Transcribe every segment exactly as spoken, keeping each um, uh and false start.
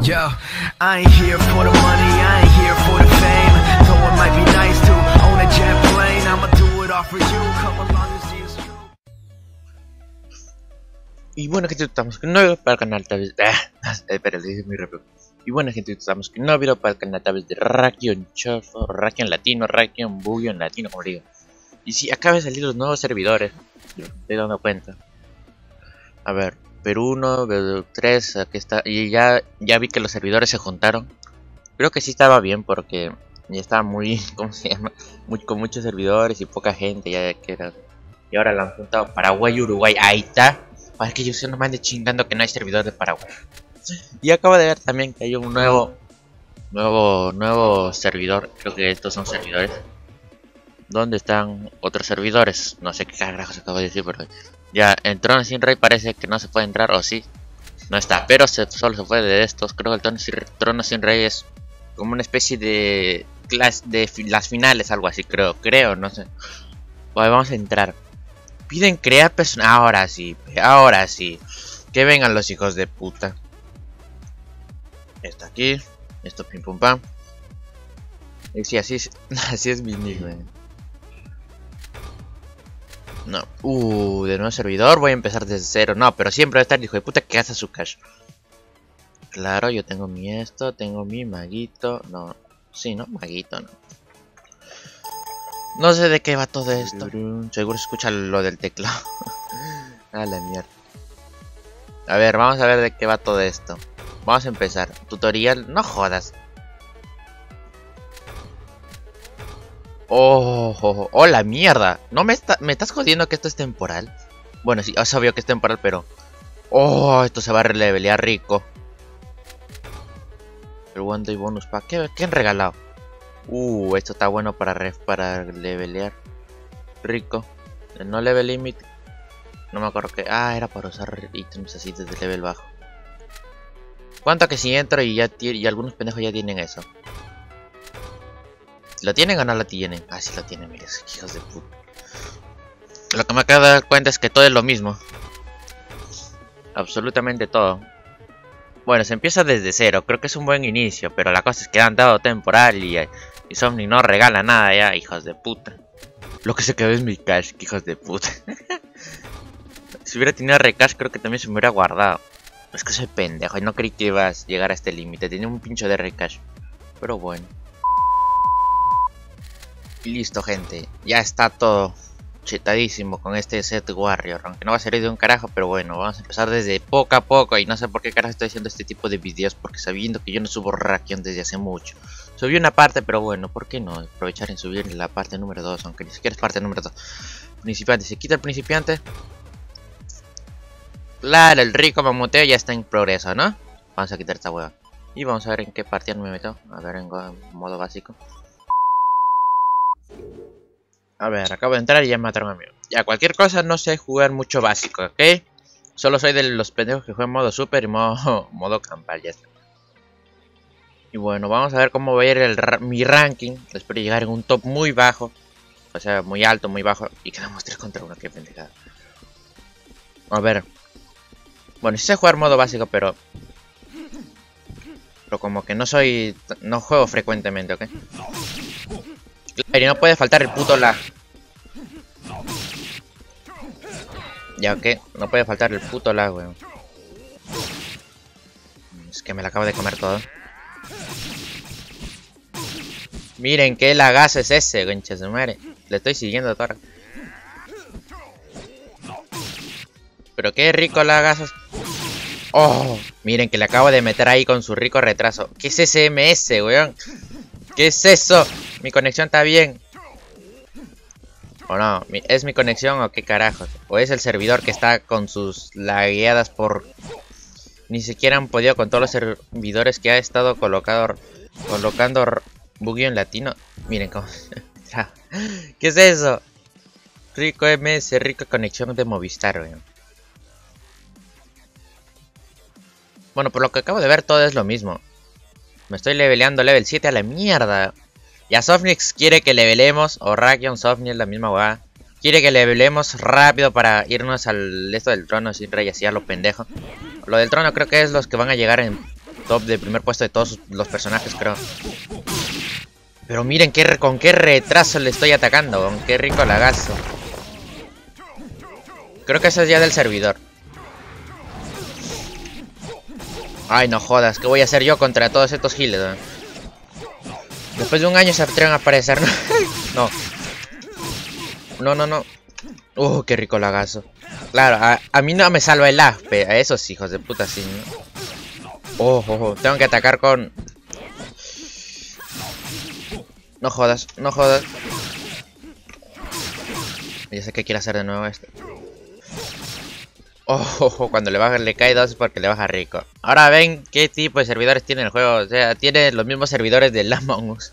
Yo, I ain't here for the money, I ain't here for the fame. Though it might be nice to own a jet plane, I'ma do it all for you. Come along and see it's true. Y bueno, gente, estamos con un nuevo video para el canal tal vez. Ah, espera, le dije muy rápido. Y bueno, gente, estamos con un nuevo video para el canal tal vez de Rakion Chofo, Rakion Latino, Rakion Buggy en Latino, como digo. Y si acaba de salir los nuevos servidores, me estoy dando cuenta. A ver. Perú uno, Perú tres, aquí está. Y ya, ya vi que los servidores se juntaron. Creo que sí estaba bien porque ya estaba muy, ¿cómo se llama? Muy, con muchos servidores y poca gente. Ya que era. Y ahora lo han juntado Paraguay y Uruguay. Ahí está. Para que yo se nos mande chingando que no hay servidor de Paraguay. Y acabo de ver también que hay un nuevo, nuevo, nuevo servidor. Creo que estos son servidores. ¿Dónde están otros servidores? No sé qué carajos acabo de decir, pero ya en Trono sin Rey parece que no se puede entrar, o sí, no está, pero se, solo se puede de estos. Creo que el Trono sin, Trono sin Rey es como una especie de clase de fi las finales, algo así, creo, creo, no sé. Pues vamos a entrar. Piden crear personas, ahora sí, ahora sí, que vengan los hijos de puta. Esto aquí, esto pim pum pam. Y sí, así es, así es mi nickname. No, uh, de nuevo servidor, voy a empezar desde cero. No, pero siempre va a estar el hijo de puta que hace su cash. Claro, yo tengo mi esto, tengo mi maguito. No, sí, no, maguito, no. No sé de qué va todo esto. Seguro se escucha lo del teclado. A la mierda. A ver, vamos a ver de qué va todo esto. Vamos a empezar. Tutorial, no jodas. Oh, oh, oh, la mierda. No me está, me estás jodiendo que esto es temporal. Bueno, sí, es obvio que es temporal, pero oh, esto se va a relevelear rico. El One Day Bonus Pack, ¿qué, qué han regalado? Uh, esto está bueno para ref, para levelear rico. El no level limit. No me acuerdo que, ah, era para usar ítems así desde level bajo. ¿Cuánto que si entro y ya y algunos pendejos ya tienen eso? ¿Lo tienen o no lo tienen? Ah, sí lo tienen, mira, hijos de puta. Lo que me acabo de dar cuenta es que todo es lo mismo. Absolutamente todo. Bueno, se empieza desde cero. Creo que es un buen inicio, pero la cosa es que han dado temporal y, y Softnyx no regala nada ya, hijos de puta. Lo que se quedó es mi cash, hijos de puta. Si hubiera tenido recash, creo que también se me hubiera guardado. Es que soy pendejo y no creí que ibas a llegar a este límite. Tenía un pincho de recash. Pero bueno. Listo, gente, ya está todo chetadísimo con este set warrior, aunque no va a servir de un carajo, pero bueno, vamos a empezar desde poco a poco. Y no sé por qué carajo estoy haciendo este tipo de videos, porque sabiendo que yo no subo Rakion desde hace mucho. Subí una parte, pero bueno, ¿por qué no aprovechar en subir la parte número dos? Aunque ni siquiera es parte número dos. Principiante, se quita el principiante. Claro, el rico mamuteo ya está en progreso, ¿no? Vamos a quitar esta hueva y vamos a ver en qué partida me meto. A ver, en modo básico. A ver, acabo de entrar y ya mataron a mí. Ya, cualquier cosa, no sé jugar mucho básico, ¿ok? Solo soy de los pendejos que juegan modo super y modo, modo campal, ya está. Y bueno, vamos a ver cómo va a ir el ra mi ranking. Espero llegar en un top muy bajo. O sea, muy alto, muy bajo. Y quedamos tres contra uno, qué pendejada. A ver. Bueno, sí sé jugar modo básico, pero... Pero como que no soy... No juego frecuentemente, ¿ok? Claro, y no puede faltar el puto lag. Ya, ok. No puede faltar el puto lag, weón. Es que me la acabo de comer todo. Miren qué lagazo es ese, concha de madre. Le estoy siguiendo toda. Pero qué rico lagazos. Oh, miren que le acabo de meter ahí con su rico retraso. ¿Qué es ese M S, weón? ¿Qué es eso? Mi conexión está bien. O no, ¿es mi conexión o qué carajos? O es el servidor que está con sus lagueadas por... Ni siquiera han podido con todos los servidores que ha estado colocado... Colocando Buggy en Latino. Miren cómo... ¿Qué es eso? Rico M S, rica conexión de Movistar, weón. Bueno, por lo que acabo de ver todo es lo mismo. Me estoy leveleando level siete a la mierda. Ya Softnyx quiere que levelemos, o Rakion Softnyx, la misma hueá. Quiere que levelemos rápido para irnos al esto del trono sin rey, así a lo pendejo. Lo del trono creo que es los que van a llegar en top de primer puesto de todos los personajes, creo. Pero miren qué, con qué retraso le estoy atacando, con qué rico lagazo. Creo que eso es ya del servidor. Ay, no jodas, ¿qué voy a hacer yo contra todos estos healers? ¿Eh? Después de un año se atreven a aparecer, ¿no? No. No, no, no. Uh, qué rico lagazo. Claro, a, a mí no me salva el aspe. A esos hijos de puta sí, ¿no? Oh, oh, oh, tengo que atacar con... No jodas, no jodas. Ya sé que quiere hacer de nuevo esto. Oh, oh, oh, cuando le baja, le cae dos porque le baja rico. Ahora ven qué tipo de servidores tiene el juego. O sea, tiene los mismos servidores del Among Us.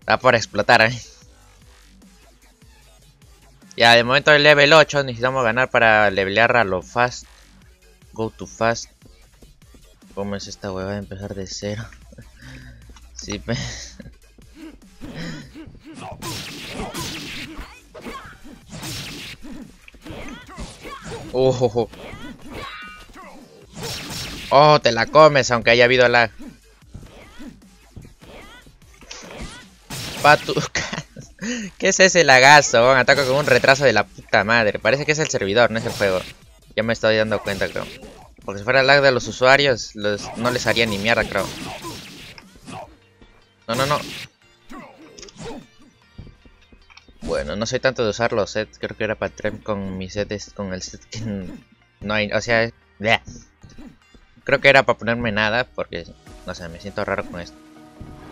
Está por explotar, ¿eh? Ya, de momento el level ocho. Necesitamos ganar para levelear a lo fast. Go to fast. ¿Cómo es esta huevada de empezar de cero? Sí, pe... Uh, oh, te la comes, aunque haya habido lag. Patucas. ¿Qué es ese lagazo? Ataco con un retraso de la puta madre. Parece que es el servidor, no es el juego. Ya me estoy dando cuenta, creo. Porque si fuera lag de los usuarios, los... no les haría ni mierda, creo. No, no, no. Bueno, no soy tanto de usar los sets. Creo que era para trem con mi set. Con el set que no hay. O sea, bleh. Creo que era para ponerme nada. Porque, no sé, me siento raro con esto.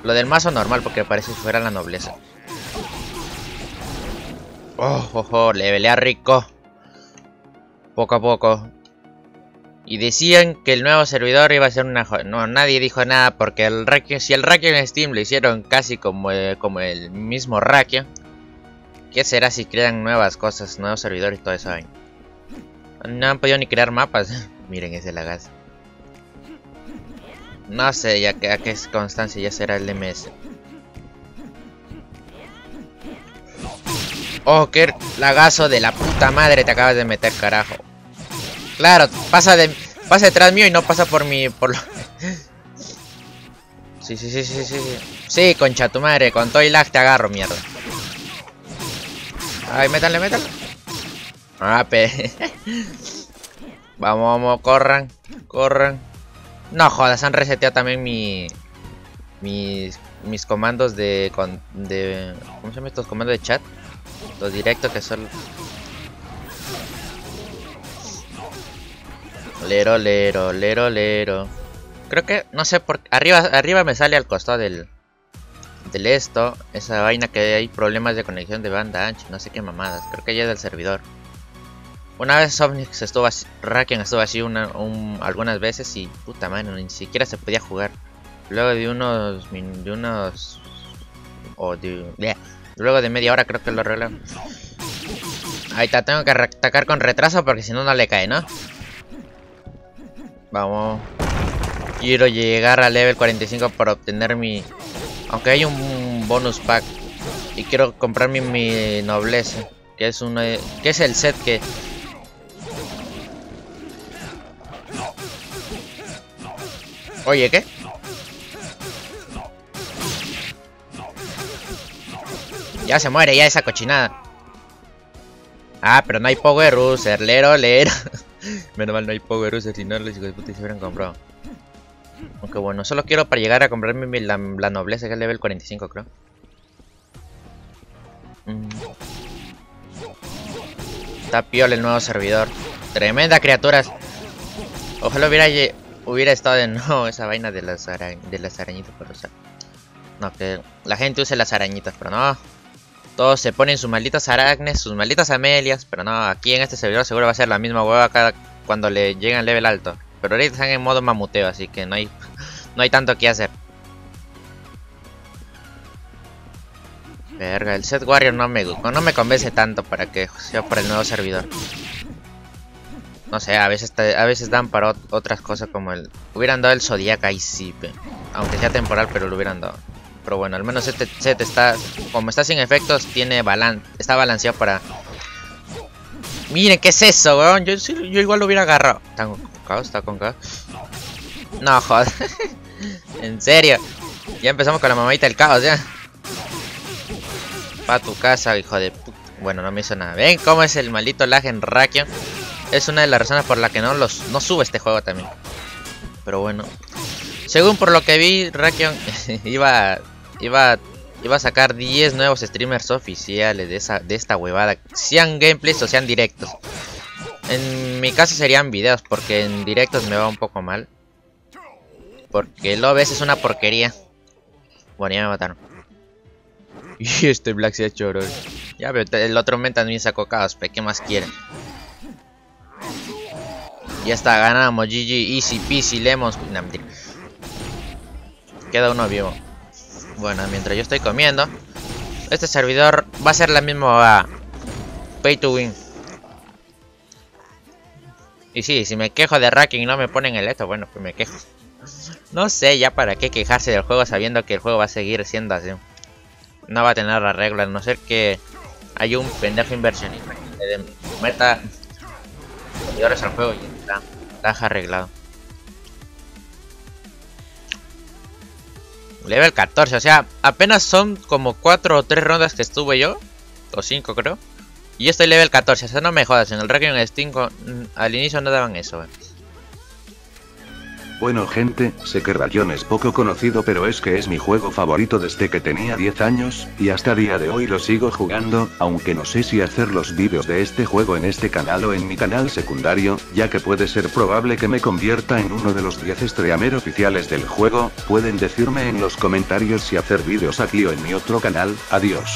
Lo del mazo normal, porque parece que fuera la nobleza. Oh, oh, oh, levelea rico. Poco a poco. Y decían que el nuevo servidor iba a ser una joya. No, nadie dijo nada. Porque el Rakion, si el Rakion en Steam lo hicieron casi como, eh, como el mismo Rakion. ¿Qué será si crean nuevas cosas, nuevos servidores y todo eso? Ahí no han podido ni crear mapas. Miren ese lagazo. No sé ya que a qué es constancia ya será el D M S. Oh, qué lagazo de la puta madre te acabas de meter, carajo. Claro, pasa de pasa detrás mío y no pasa por mi por lo... Sí, sí, sí, sí, sí. Sí, concha tu madre, con todo y lag te agarro, mierda. Ay, métanle, métanle. Ah, pe. Vamos, vamos, corran, corran. No jodas, han reseteado también mi mis mis comandos de con, de ¿cómo se llaman estos comandos de chat? Los directos que son. Lero, lero, lero, lero. Creo que no sé por arriba arriba me sale al costado del del esto, esa vaina que hay problemas de conexión de banda ancha, no sé qué mamadas, creo que ya es del servidor. Una vez Softnyx estuvo así, Rakion estuvo así una, un, algunas veces y puta mano, ni siquiera se podía jugar. Luego de unos de unos o de, bleh, luego de media hora creo que lo arreglaron. Ahí está, tengo que atacar con retraso porque si no no le cae, ¿no? Vamos. Quiero llegar al level cuarenta y cinco para obtener mi... Aunque hay un bonus pack y quiero comprar mi, mi nobleza, que es uno de, que es el set que... Oye, ¿qué? Ya se muere ya esa cochinada. Ah, pero no hay power user, lero, lero. Menos mal no hay power user, si no los hijos de puta se hubieran comprado. Aunque bueno, solo quiero para llegar a comprarme mi, la, la nobleza, que es level cuarenta y cinco, creo. Mm. Está piola el nuevo servidor. Tremenda criaturas. Ojalá hubiera, hubiera estado de nuevo esa vaina de las, ara, de las arañitas por usar. No, que la gente use las arañitas, pero no. Todos se ponen sus malditas aracnes, sus malditas amelias. Pero no, aquí en este servidor seguro va a ser la misma hueva cada, cuando le llegan level alto. Pero ahorita están en modo mamuteo, así que no hay no hay tanto que hacer. Verga, el set warrior no me, no me convence tanto para que sea por el nuevo servidor. No sé, a veces a veces dan para ot otras cosas como el... Hubieran dado el Zodiac ahí sí, pe. Aunque sea temporal, pero lo hubieran dado. Pero bueno, al menos este set está... Como está sin efectos, tiene balan está balanceado para... Miren, ¿qué es eso, weón? Yo, yo igual lo hubiera agarrado. Está con caos, está con caos. No, joder. En serio. Ya empezamos con la mamadita del caos, ya. Pa' tu casa, hijo de puta. Bueno, no me hizo nada. ¿Ven cómo es el maldito lag en Rakion? Es una de las razones por la que no los no sube este juego también. Pero bueno. Según por lo que vi, Rakion iba, iba, iba a sacar diez nuevos streamers oficiales de, esa, de esta huevada. Sean gameplays o sean directos. En mi caso serían videos, porque en directos me va un poco mal. Porque el O B S es una porquería. Bueno, ya me mataron. Y este Black se ha hecho oro. Ya, pero el otro men también sacó caos, ¿qué más quieren? Ya está, ganamos. G G, easy peasy, lemons. No, mentira. Queda uno vivo. Bueno, mientras yo estoy comiendo, este servidor va a ser la misma uh, pay to win. Y sí, si me quejo de Rakion y no me ponen el esto, bueno, pues me quejo. No sé ya para qué quejarse del juego sabiendo que el juego va a seguir siendo así. No va a tener arreglo, a no ser que haya un pendejo inversionista que meta seguidores al juego y está, está arreglado. Level catorce, o sea, apenas son como cuatro o tres rondas que estuve yo, o cinco creo. Y yo estoy level catorce, o sea, no me jodas, en el Rakion Steam al inicio no daban eso. Bueno gente, sé que Rakion es poco conocido pero es que es mi juego favorito desde que tenía diez años, y hasta día de hoy lo sigo jugando, aunque no sé si hacer los vídeos de este juego en este canal o en mi canal secundario, ya que puede ser probable que me convierta en uno de los diez streamer oficiales del juego. Pueden decirme en los comentarios si hacer vídeos aquí o en mi otro canal. Adiós.